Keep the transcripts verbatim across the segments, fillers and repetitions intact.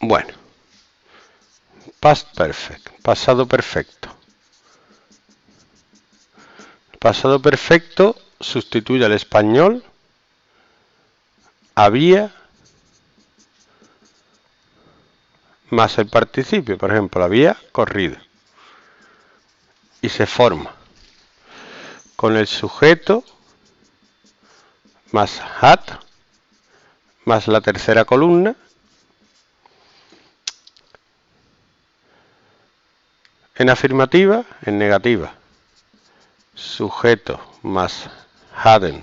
Bueno, past perfect, pasado perfecto. El pasado perfecto sustituye al español había más el participio, por ejemplo, había corrido. Y se forma con el sujeto más had más la tercera columna en afirmativa, en negativa, sujeto más hadn't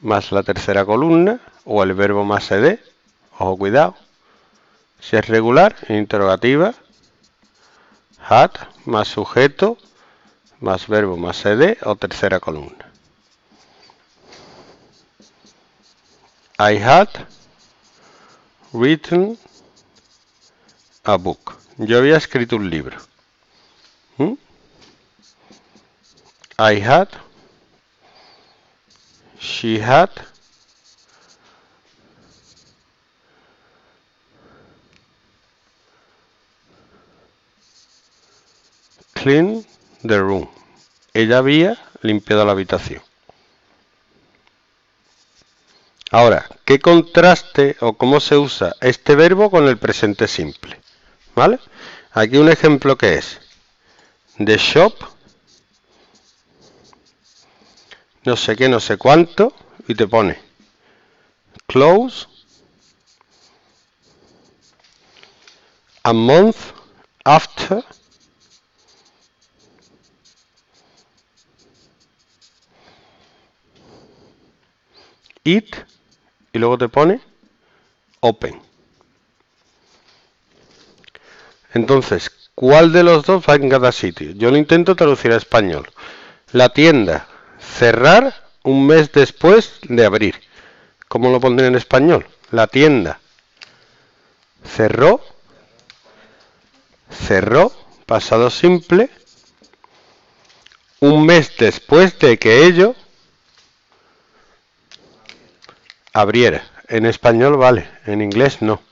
más la tercera columna o el verbo más ed, ojo cuidado, si es regular, en interrogativa, had más sujeto más verbo más ed o tercera columna. I had written a book. Yo había escrito un libro. ¿Mm? I had, she had, cleaned the room. Ella había limpiado la habitación. Ahora, ¿qué contraste o cómo se usa este verbo con el presente simple? ¿Vale? Aquí un ejemplo que es the shop, no sé qué, no sé cuánto, y te pone close a month after it, y luego te pone open. Entonces, ¿cuál de los dos va en cada sitio? Yo lo intento traducir a español. La tienda cerrar un mes después de abrir. ¿Cómo lo pondré en español? La tienda cerró, cerró, pasado simple, un mes después de que ello abriera. En español vale, en inglés no.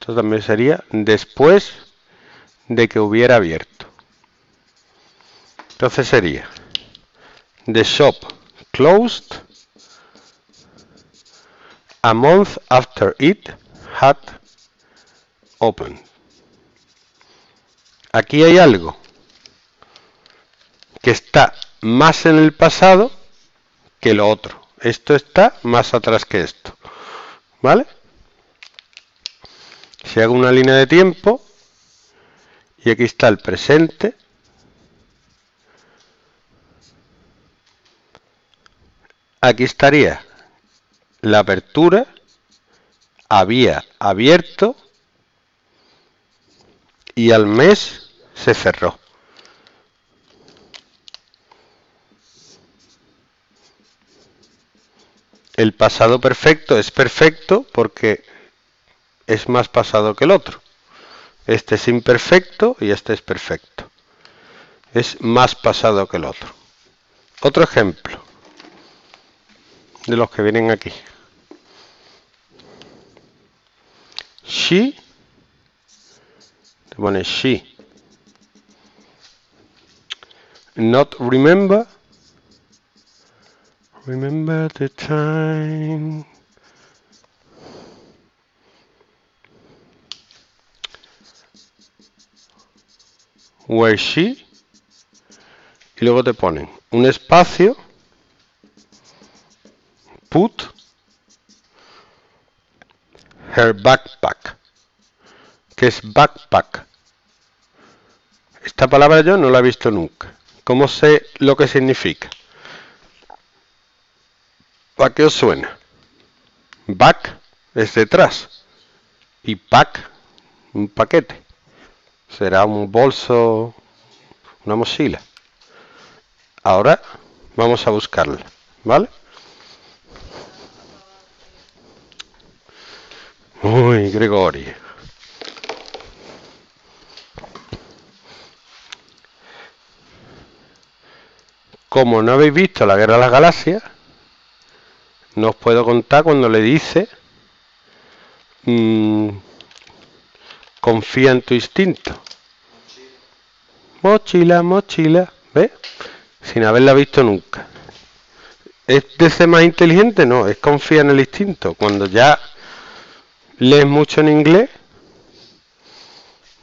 Esto también sería después de que hubiera abierto. Entonces sería the shop closed a month after it had opened. Aquí hay algo que está más en el pasado que lo otro. Esto está más atrás que esto, ¿vale? Si hago una línea de tiempo, y aquí está el presente, aquí estaría la apertura, había abierto, y al mes se cerró. El pasado perfecto es perfecto porque es más pasado que el otro. Este es imperfecto y este es perfecto. Es más pasado que el otro. Otro ejemplo de los que vienen aquí. She, te pone she, not remember. Remember the time where she, y luego te ponen un espacio, put her backpack, que es backpack. Esta palabra yo no la he visto nunca. ¿Cómo sé lo que significa? ¿A qué os suena? Back es detrás y pack, un paquete. Será un bolso, una mochila. Ahora vamos a buscarla, ¿vale? Uy, Gregorio. Como no habéis visto la Guerra de las Galaxias, no os puedo contar cuando le dice Mm, confía en tu instinto. Mochila, mochila, ¿ves? Sin haberla visto nunca. ¿Es de ser más inteligente? No, es confía en el instinto. Cuando ya lees mucho en inglés,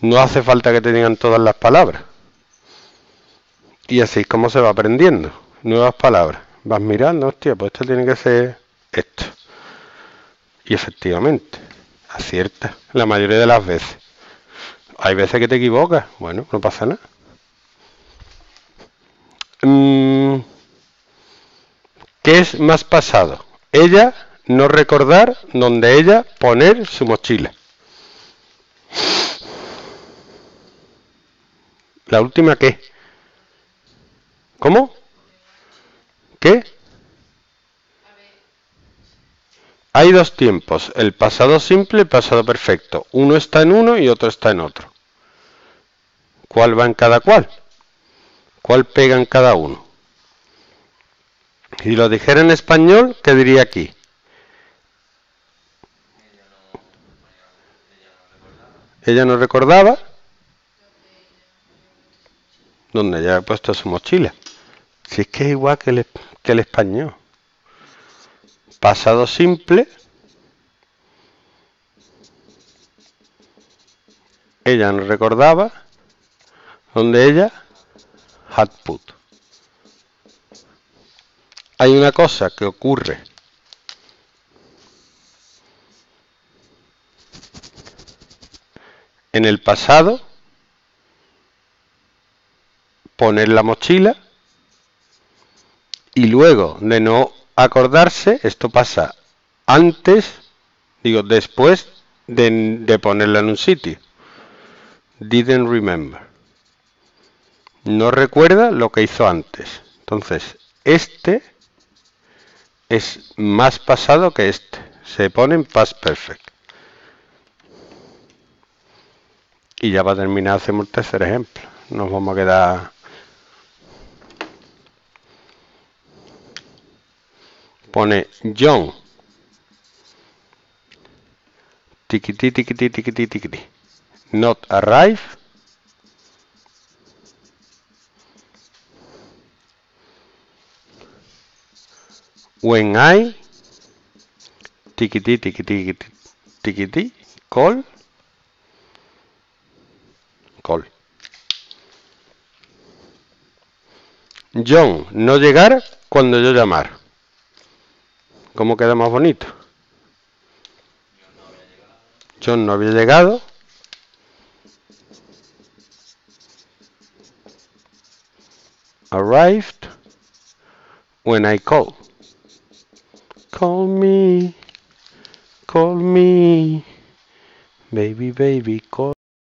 no hace falta que te digan todas las palabras. Y así es como se va aprendiendo. Nuevas palabras. Vas mirando, hostia, pues esto tiene que ser esto. Y efectivamente, acierta la mayoría de las veces. Hay veces que te equivocas. Bueno, no pasa nada. ¿Qué es más pasado? Ella no recordar donde ella poner su mochila. ¿La última qué? ¿Cómo? ¿Qué? Hay dos tiempos, el pasado simple y el pasado perfecto. Uno está en uno y otro está en otro. ¿Cuál va en cada cual? ¿Cuál pega en cada uno? Si lo dijera en español, ¿qué diría aquí? Ella no recordaba donde ella había puesto su mochila. Si es que es igual que el, que el español. Pasado simple. Ella no recordaba donde ella had put. Hay una cosa que ocurre. En el pasado, poner la mochila y luego de no acordarse, esto pasa antes, digo después de, de ponerla en un sitio. Didn't remember. No recuerda lo que hizo antes. Entonces, este es más pasado que este. Se pone en past perfect. Y ya va a terminar, hacemos el tercer ejemplo. Nos vamos a quedar pone John tiquiti tiquiti tiquiti tiquiti not arrive when I tiquiti tiquiti tiquiti tiquiti call Call. John, no llegar cuando yo llamar. ¿Cómo queda más bonito? John no había llegado. Arrived when I call. Call me, call me, baby, baby, call.